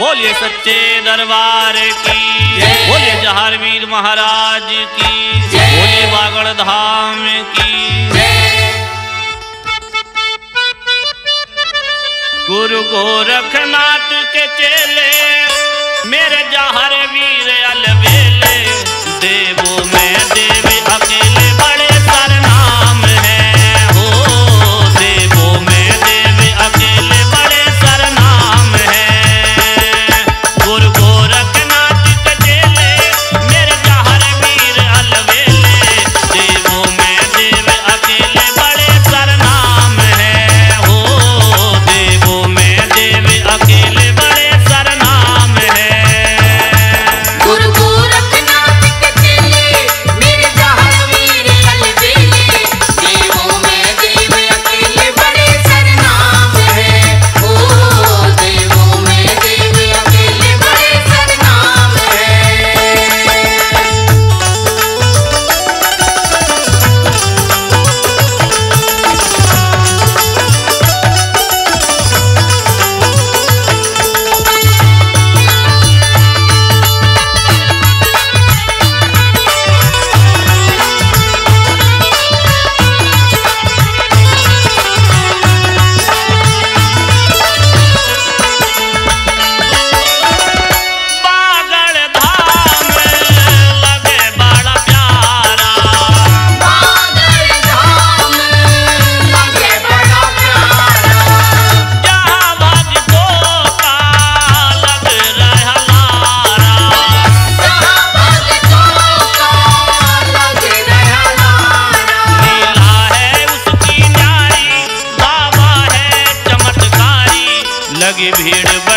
बोलिए सच्चे दरबार की, बोलिए जहारवीर महाराज की, बोलिए बागड़ धाम की। गुरु गोरखनाथ के चेले मेरे जहारवीर अलबेले, देवों में देव अकेले बड़े सरनाम है। हो देवों में देव अकेले बड़े सरनाम है। गुरु गोरखनाथ के चेले मेरे जहारवीर अलबेले, देवों में देव अकेले बड़े सरनाम है। हो देवों में देव अकेले बड़े सरनाम है। भीड़